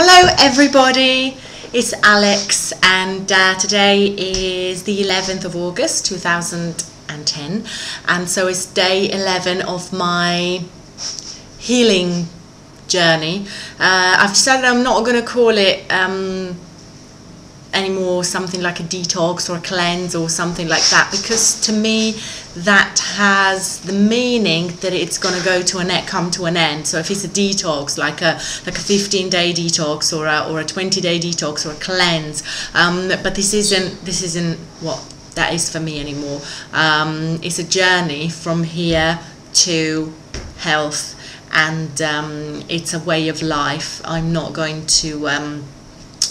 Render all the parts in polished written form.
Hello everybody, it's Alex and today is the 11th of August 2010 and so it's day 11 of my healing journey. I've decided I'm not going to call it anymore something like a detox or a cleanse or something like that, because to me that has the meaning that it's going to come to an end. So if it's a detox, like a 15-day detox or a 20-day detox or a cleanse, but this isn't what that is for me anymore. It's a journey from here to health, and it's a way of life. I'm not going to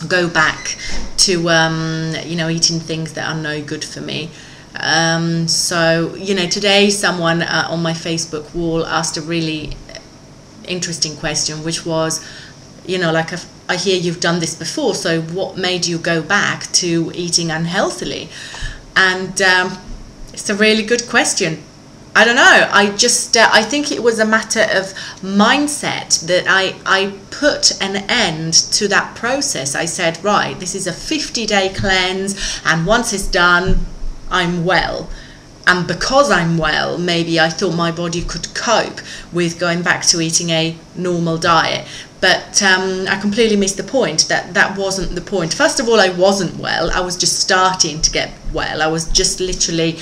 go back to eating things that are no good for me. So today someone on my Facebook wall asked a really interesting question, which was, I hear you've done this before, so what made you go back to eating unhealthily? And it's a really good question. I don't know, I just I think it was a matter of mindset that I put an end to that process. I said, right, this is a 50-day cleanse, and once it's done, I'm well. And because I'm well, maybe I thought my body could cope with going back to eating a normal diet. But I completely missed the point. That wasn't the point. First of all, I wasn't well. I was just starting to get well. I was just literally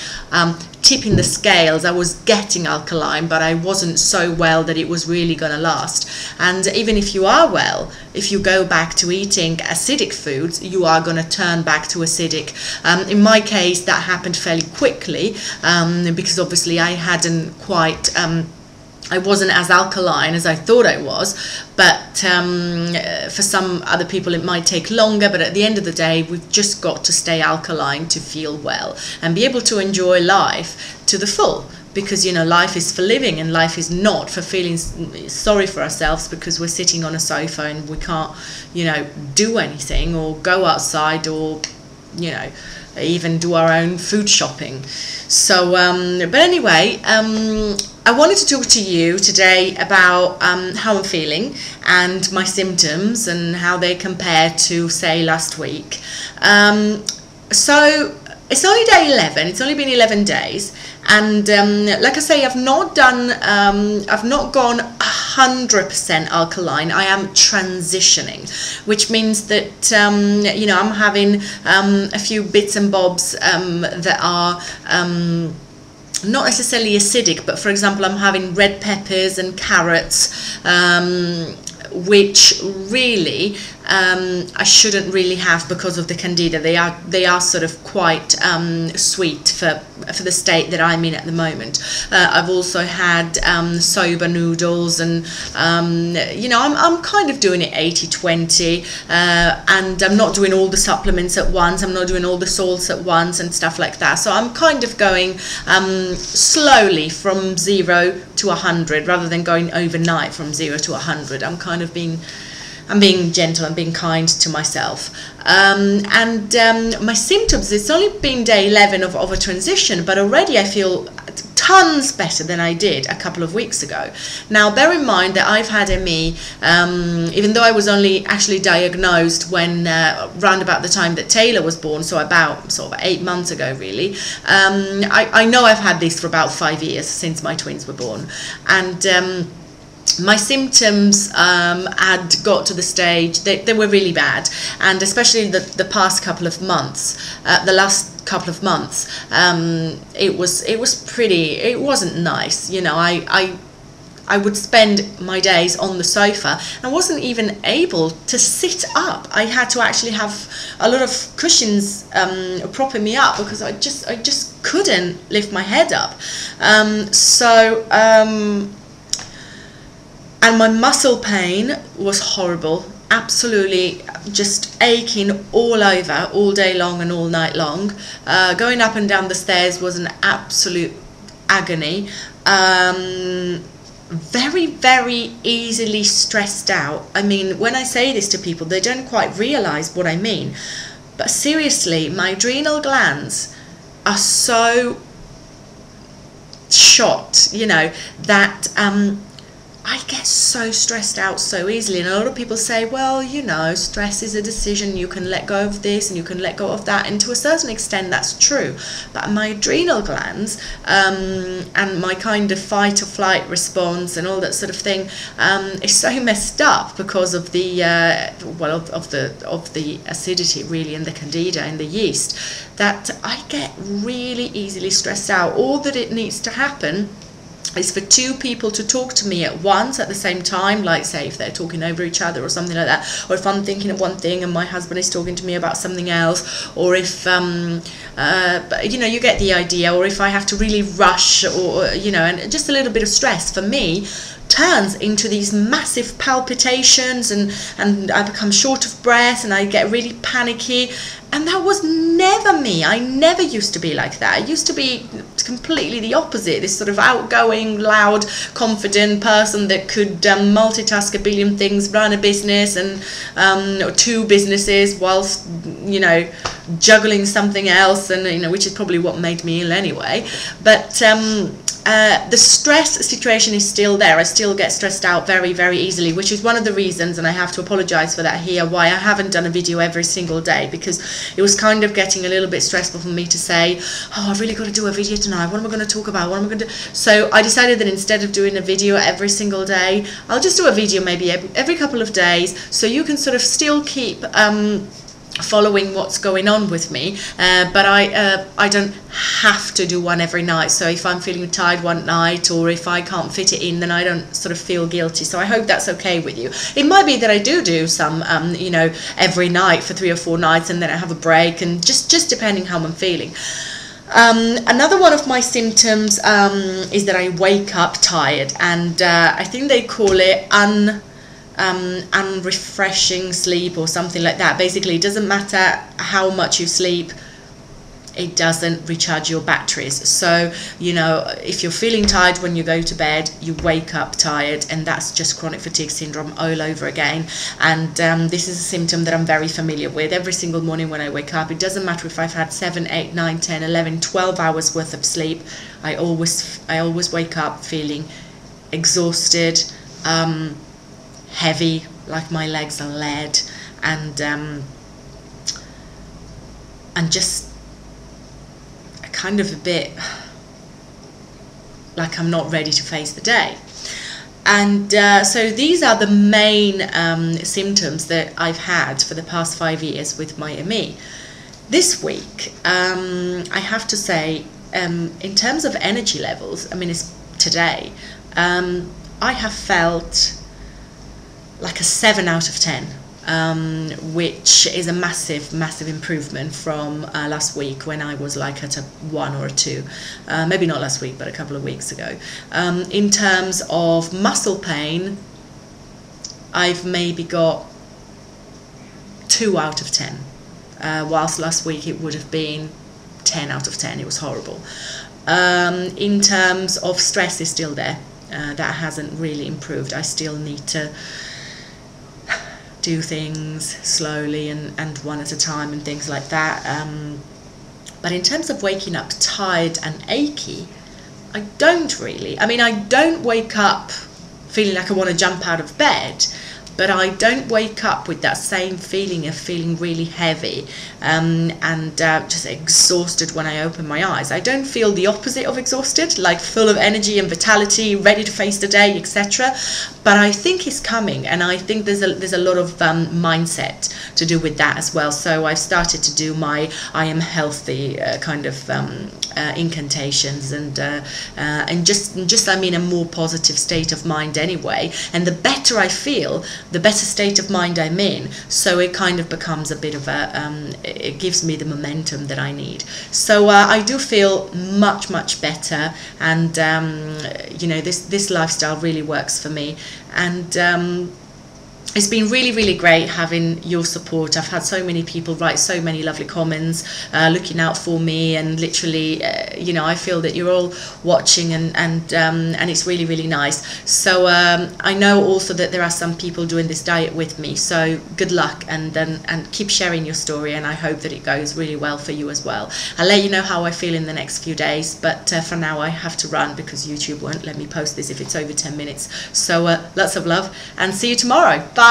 tipping the scales. I was getting alkaline, but I wasn't so well that it was really going to last. And even if you are well, if you go back to eating acidic foods, you are going to turn back to acidic. In my case, that happened fairly quickly, because obviously I hadn't quite... I wasn't as alkaline as I thought I was, but for some other people it might take longer. But at the end of the day, we've just got to stay alkaline to feel well and be able to enjoy life to the full, because life is for living and life is not for feeling sorry for ourselves because we're sitting on a sofa and we can't do anything or go outside or even do our own food shopping. So but anyway, I wanted to talk to you today about how I'm feeling and my symptoms and how they compare to, say, last week. So it's only day 11. It's only been 11 days, and like I say, I've not gone 100% alkaline. I am transitioning, which means that I'm having a few bits and bobs that are not necessarily acidic, but for example, I'm having red peppers and carrots, which really I shouldn't really have because of the candida. They are sort of quite sweet for the state that I'm in at the moment. I've also had soba noodles, and I'm kind of doing it 80-20, and I'm not doing all the supplements at once. I'm not doing all the salts at once and stuff like that. So I'm kind of going slowly from 0 to 100 rather than going overnight from 0 to 100. I'm kind of being gentle and being kind to myself. My symptoms, it's only been day 11 of a transition, but already I feel tons better than I did a couple of weeks ago. Now, bear in mind that I've had ME, even though I was only actually diagnosed when round about the time that Taylor was born, so about sort of 8 months ago, really. I know I've had this for about 5 years since my twins were born, and my symptoms had got to the stage they were really bad, and especially the past couple of months, the last couple of months, it wasn't nice. I would spend my days on the sofa and wasn't even able to sit up. I had to actually have a lot of cushions propping me up because I just couldn't lift my head up. And my muscle pain was horrible, absolutely just aching all over, all day long and all night long. Going up and down the stairs was an absolute agony. Very, very easily stressed out. I mean, when I say this to people, they don't quite realise what I mean. But seriously, my adrenal glands are so shot, that I get so stressed out so easily, and a lot of people say, well, you know, stress is a decision, you can let go of this and you can let go of that, and to a certain extent that's true, but my adrenal glands and my kind of fight or flight response and all that sort of thing is so messed up because of the well, of the acidity really, and the candida and the yeast, that I get really easily stressed out. All that it needs to happen is for two people to talk to me at once at the same time, like say if they're talking over each other or something like that, or if I'm thinking of one thing and my husband is talking to me about something else, or if you know, you get the idea, or if I have to really rush, or you know, and just a little bit of stress for me turns into these massive palpitations, and I become short of breath and I get really panicky. And that was never me. I never used to be like that. I used to be completely the opposite, this sort of outgoing, loud, confident person that could multitask a billion things, run a business and or two businesses whilst, you know, juggling something else, and you know, which is probably what made me ill anyway. But the stress situation is still there. I still get stressed out very, very easily, which is one of the reasons, and I have to apologise for that here, why I haven't done a video every single day, because it was kind of getting a little bit stressful for me to say, oh, I've really got to do a video tonight. What am I going to talk about? What am I going to do? So I decided that instead of doing a video every single day, I'll just do a video maybe every couple of days, so you can sort of still keep following what's going on with me, but I don't have to do one every night. So if I'm feeling tired one night, or if I can't fit it in, then I don't sort of feel guilty. So I hope that's okay with you. It might be that I do some you know, every night for 3 or 4 nights, and then I have a break, and just depending how I'm feeling. Another one of my symptoms is that I wake up tired, and I think they call it unrefreshing sleep or something like that. Basically, it doesn't matter how much you sleep, it doesn't recharge your batteries. So, you know, if you're feeling tired when you go to bed, you wake up tired, and that's just chronic fatigue syndrome all over again. And this is a symptom that I'm very familiar with. Every single morning when I wake up, it doesn't matter if I've had 7, 8, 9, 10, 11, 12 hours worth of sleep, I always wake up feeling exhausted, heavy, like my legs are lead, and just kind of a bit like I'm not ready to face the day. And so these are the main symptoms that I've had for the past 5 years with my ME. This week, I have to say, in terms of energy levels, I mean, it's today, I have felt like a 7 out of 10, which is a massive, massive improvement from last week, when I was like at a 1 or a 2, maybe not last week, but a couple of weeks ago. In terms of muscle pain, I've maybe got 2 out of 10, whilst last week it would have been 10 out of 10, it was horrible. In terms of stress, is still there, that hasn't really improved. I still need to do things slowly and one at a time and things like that, but in terms of waking up tired and achy, I don't really. I mean, I don't wake up feeling like I want to jump out of bed, but I don't wake up with that same feeling of feeling really heavy and just exhausted when I open my eyes. I don't feel the opposite of exhausted, like full of energy and vitality, ready to face the day, etc. But I think it's coming, and I think there's a lot of mindset to do with that as well. So I've started to do my I am healthy kind of incantations, and just I'm in a more positive state of mind anyway, and the better I feel, the better state of mind I'm in. So it kind of becomes a bit of a it gives me the momentum that I need. So I do feel much, much better, and you know, this lifestyle really works for me. And It's been really, really great having your support. I've had so many people write so many lovely comments, looking out for me, and literally, you know, I feel that you're all watching, and it's really, really nice. So I know also that there are some people doing this diet with me. So good luck, and keep sharing your story, and I hope that it goes really well for you as well. I'll let you know how I feel in the next few days, but for now I have to run because YouTube won't let me post this if it's over 10 minutes. So lots of love, and see you tomorrow. Bye.